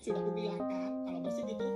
sudah kubilangkan kalau masih ditutup.